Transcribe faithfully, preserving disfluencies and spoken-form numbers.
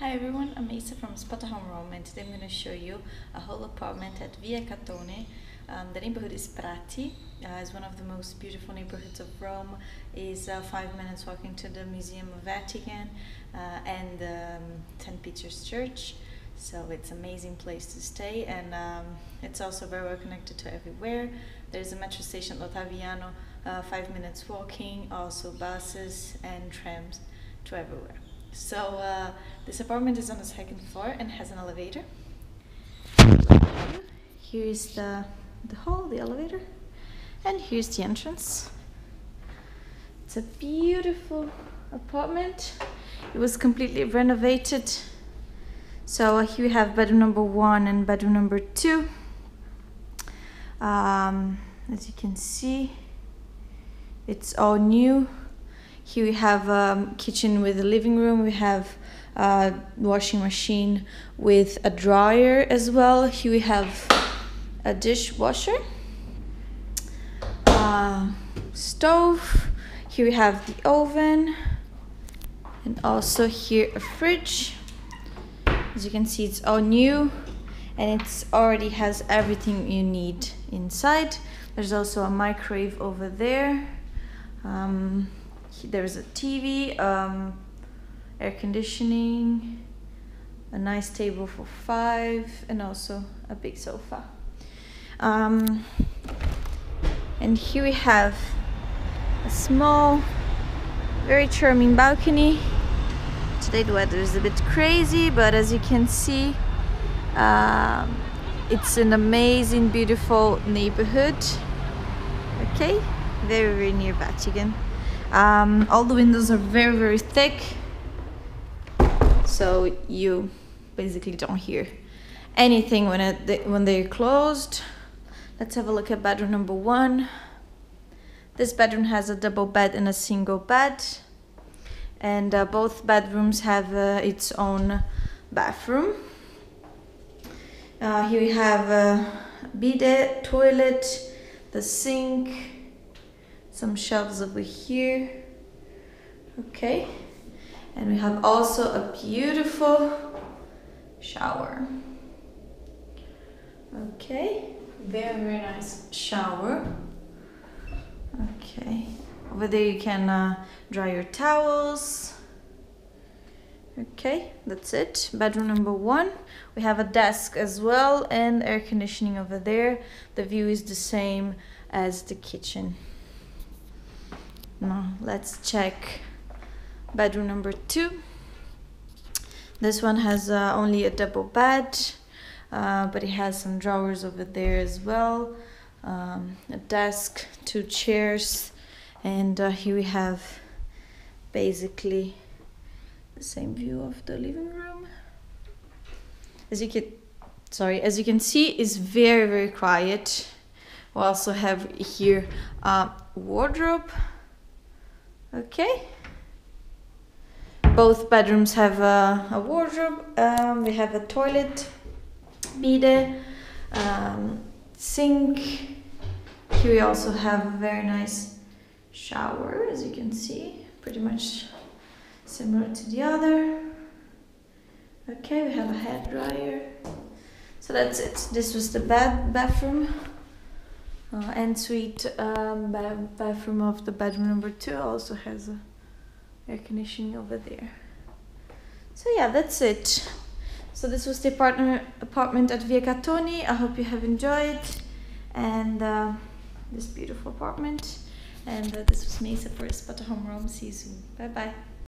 Hi everyone, I'm Isa from Spotahome, Rome, and today I'm going to show you a whole apartment at Via Catone. Um, the neighborhood is Prati. Uh, it's one of the most beautiful neighborhoods of Rome. It's uh, five minutes walking to the Museum of Vatican uh, and um, Saint Peter's Church. So it's an amazing place to stay, and um, it's also very well connected to everywhere. There's a metro station, Ottaviano, uh, five minutes walking, also buses and trams to everywhere. So uh, this apartment is on the second floor and has an elevator. Here is the, the hall, the elevator, and here's the entrance. It's a beautiful apartment. It was completely renovated. So here we have bedroom number one and bedroom number two. Um, as you can see, it's all new. Here we have a um, kitchen with a living room. We have a uh, washing machine with a dryer as well. Here we have a dishwasher, uh, stove. Here we have the oven, and also here a fridge. As you can see, it's all new, and it already has everything you need inside. There's also a microwave over there. Um, There's a T V, um, air conditioning, a nice table for five, and also a big sofa. Um, and here we have a small, very charming balcony. Today the weather is a bit crazy, but as you can see, um, it's an amazing, beautiful neighborhood. Okay, very, very near Vatican. Um, all the windows are very very thick, so you basically don't hear anything when it, when they're closed. Let's have a look at bedroom number one. This bedroom has a double bed and a single bed, and uh, both bedrooms have uh, its own bathroom. Uh, here we have a bidet, toilet, the sink, some shelves over here. Okay, and we have also a beautiful shower. Okay, very very nice shower. Okay, over there you can uh, dry your towels. Okay, that's it. Bedroom number one. We have a desk as well and air conditioning over there. The view is the same as the kitchen. Now let's check bedroom number two. This one has uh, only a double bed, uh, but it has some drawers over there as well, um, a desk, two chairs, and uh, here we have basically the same view of the living room. As you can, sorry, as you can see, it's very very quiet. We also have here a uh, wardrobe. Okay, both bedrooms have a, a wardrobe. Um, we have a toilet, bidet, um, sink. Here we also have a very nice shower, as you can see, pretty much similar to the other. Okay, we have a hair dryer. So that's it. This was the bed bathroom. Uh, and suite um, bathroom of the bedroom number two also has a air conditioning over there. So yeah, that's it. So this was the partner apartment at Via Catone. I hope you have enjoyed and uh, this beautiful apartment. And uh, this was Mesa for Spotahome Rome. See you soon. Bye bye.